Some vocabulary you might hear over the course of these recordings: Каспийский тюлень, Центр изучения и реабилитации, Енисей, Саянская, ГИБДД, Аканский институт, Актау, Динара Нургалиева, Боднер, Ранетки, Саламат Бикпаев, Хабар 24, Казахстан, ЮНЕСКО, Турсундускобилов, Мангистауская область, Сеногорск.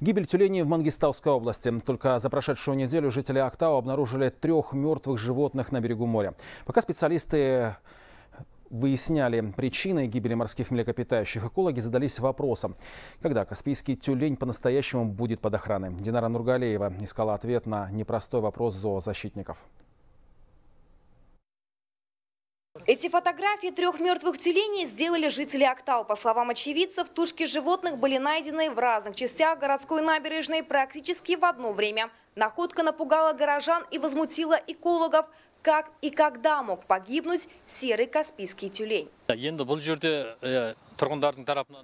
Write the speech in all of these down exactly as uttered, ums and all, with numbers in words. Гибель тюленей в Мангистауской области. Только за прошедшую неделю жители Актау обнаружили трех мертвых животных на берегу моря. Пока специалисты выясняли причины гибели морских млекопитающих, экологи задались вопросом, когда каспийский тюлень по-настоящему будет под охраной. Динара Нургалиева искала ответ на непростой вопрос зоозащитников. Эти фотографии трех мертвых тюленей сделали жители Актау. По словам очевидцев, тушки животных были найдены в разных частях городской набережной практически в одно время. Находка напугала горожан и возмутила экологов. Как и когда мог погибнуть серый каспийский тюлень?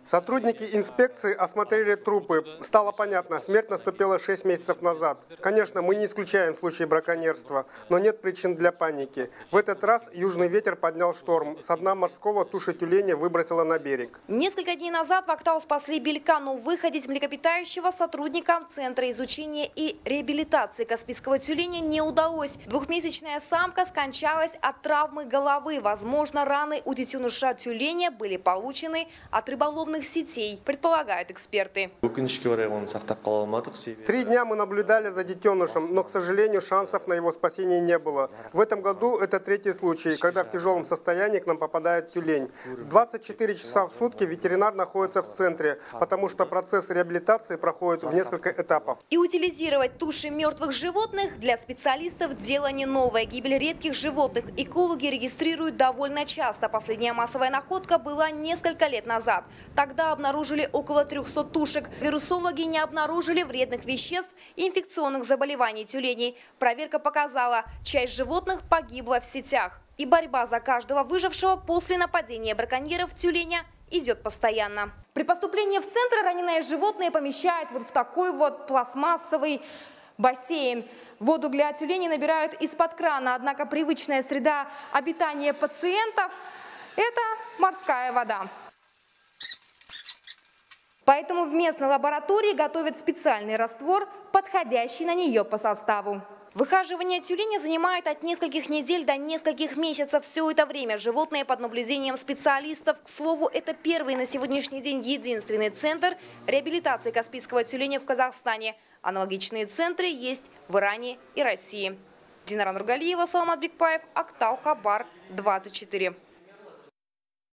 Сотрудники инспекции осмотрели трупы. Стало понятно, смерть наступила шесть месяцев назад. Конечно, мы не исключаем случаи браконьерства, но нет причин для паники. В этот раз южный ветер поднял шторм. Со дна морского туши тюленя выбросило на берег. Несколько дней назад в Актау спасли белька, но выходить млекопитающего сотрудникам Центра изучения и реабилитации каспийского тюленя не удалось. Двухмесячная самка скончалась от травмы головы. Возможно, раны у детеныша тюленя были получены от рыболовных сетей, предполагают эксперты. Три дня мы наблюдали за детенышем, но, к сожалению, шансов на его спасение не было. В этом году это третий случай, когда в тяжелом состоянии к нам попадает тюлень. двадцать четыре часа в сутки ветеринар находится в центре, потому что процесс реабилитации проходит в несколько этапов. И утилизировать туши мертвых животных для специалистов дело не новое. Гибель редких животных экологи регистрируют довольно часто. Последняя массовая находка была несколько лет назад. Тогда обнаружили около трёхсот тушек. Вирусологи не обнаружили вредных веществ и инфекционных заболеваний тюленей. Проверка показала, часть животных погибла в сетях. И борьба за каждого выжившего после нападения браконьеров тюленя идет постоянно. При поступлении в центр раненое животное помещают вот в такой вот пластмассовый бассейн. Воду для тюленей набирают из-под крана, однако привычная среда обитания пациентов – это морская вода. Поэтому в местной лаборатории готовят специальный раствор, подходящий на нее по составу. Выхаживание тюленя занимает от нескольких недель до нескольких месяцев. Все это время животное под наблюдением специалистов. К слову, это первый на сегодняшний день единственный центр реабилитации каспийского тюленя в Казахстане. Аналогичные центры есть в Иране и России. Динара Нургалиева, Саламат Бикпаев, Актау, Хабар двадцать четыре.